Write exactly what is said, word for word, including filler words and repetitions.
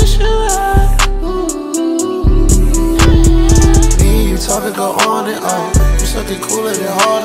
push you up. Ooh. Me and you talking, go on and on. You something cooler than harder.